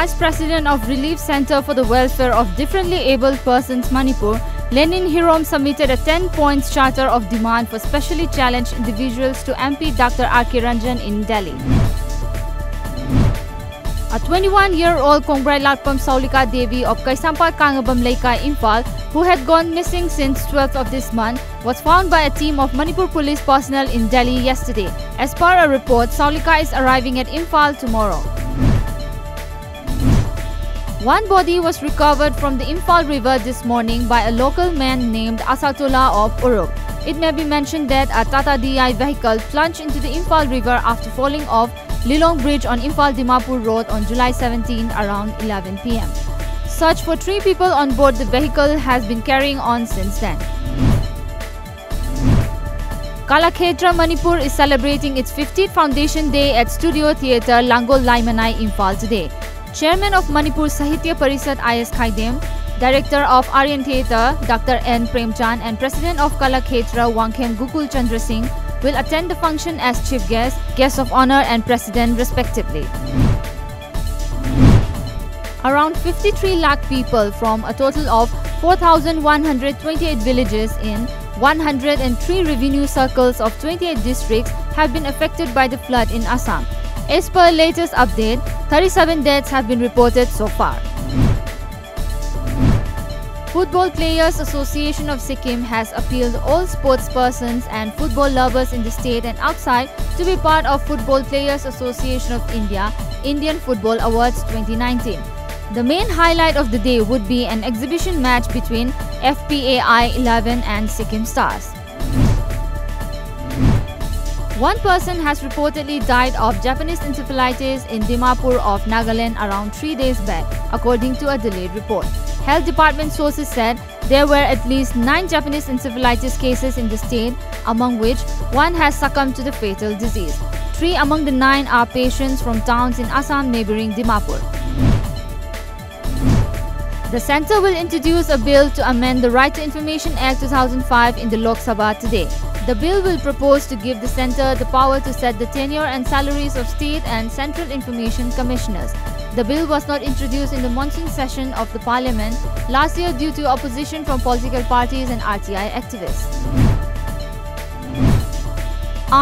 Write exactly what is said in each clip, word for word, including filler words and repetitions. Vice President of Relief Centre for the Welfare of Differently Abled Persons Manipur, Lenin Hirom submitted a ten point charter of demand for specially challenged individuals to M P Doctor Akiranjan in Delhi. A twenty-one-year-old Kongrai Lakpam Saulika Devi of Kaisampal Kangabam Laikai, Imphal, who had gone missing since twelfth of this month, was found by a team of Manipur police personnel in Delhi yesterday. As per a report, Saulika is arriving at Imphal tomorrow. One body was recovered from the Imphal river this morning by a local man named Asatola of Uruk. It may be mentioned that a Tata D I vehicle plunged into the Imphal river after falling off Lilong Bridge on Imphal Dimapur Road on July seventeenth around eleven p m Search for three people on board the vehicle has been carrying on since then. Kalakhetra Manipur is celebrating its fiftieth Foundation Day at Studio Theatre Langol Laimanai, Imphal today. Chairman of Manipur Sahitya Parisat I S Khaidem, Director of Aryan Theatre Doctor N Premchan and President of Kalakhetra Wankhem Gukul Chandra Singh will attend the function as chief guest, guest of honor and president respectively. Around fifty-three lakh people from a total of four thousand one hundred twenty-eight villages in one hundred three revenue circles of twenty-eight districts have been affected by the flood in Assam. As per latest update, thirty-seven deaths have been reported so far. Football Players Association of Sikkim has appealed all sportspersons and football lovers in the state and outside to be part of Football Players Association of India Indian Football Awards twenty nineteen. The main highlight of the day would be an exhibition match between F P A I eleven and Sikkim Stars. One person has reportedly died of Japanese encephalitis in Dimapur of Nagaland around three days back, according to a delayed report. Health Department sources said there were at least nine Japanese encephalitis cases in the state, among which one has succumbed to the fatal disease. Three among the nine are patients from towns in Assam neighboring Dimapur. The centre will introduce a bill to amend the Right to Information Act two thousand five in the Lok Sabha today. The bill will propose to give the centre the power to set the tenure and salaries of state and central information commissioners. The bill was not introduced in the monsoon session of the parliament last year due to opposition from political parties and R T I activists.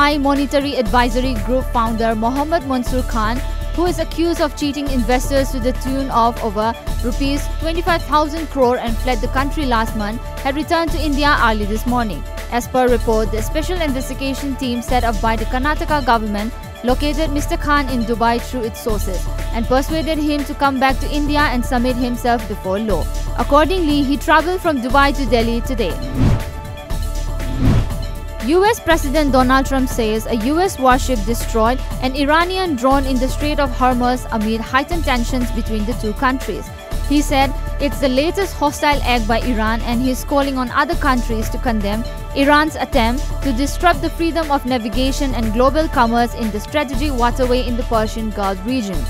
I Monetary Advisory Group founder Mohammad Mansoor Khan, who is accused of cheating investors to the tune of over rupees twenty-five thousand crore and fled the country last month, had returned to India early this morning. As per report, the special investigation team set up by the Karnataka government located Mister Khan in Dubai through its sources and persuaded him to come back to India and submit himself before law. Accordingly, he travelled from Dubai to Delhi today. U S President Donald Trump says a U S warship destroyed an Iranian drone in the Strait of Hormuz amid heightened tensions between the two countries. He said it's the latest hostile act by Iran and he's calling on other countries to condemn Iran's attempt to disrupt the freedom of navigation and global commerce in the strategic waterway in the Persian Gulf region.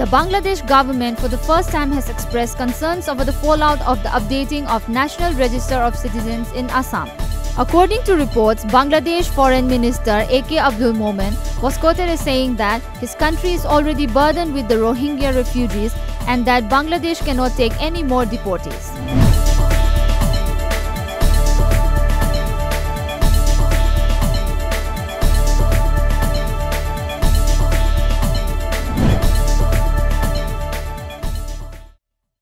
The Bangladesh government for the first time has expressed concerns over the fallout of the updating of National Register of Citizens in Assam. According to reports, Bangladesh Foreign Minister A K Abdul Momen was quoted as saying that his country is already burdened with the Rohingya refugees and that Bangladesh cannot take any more deportees.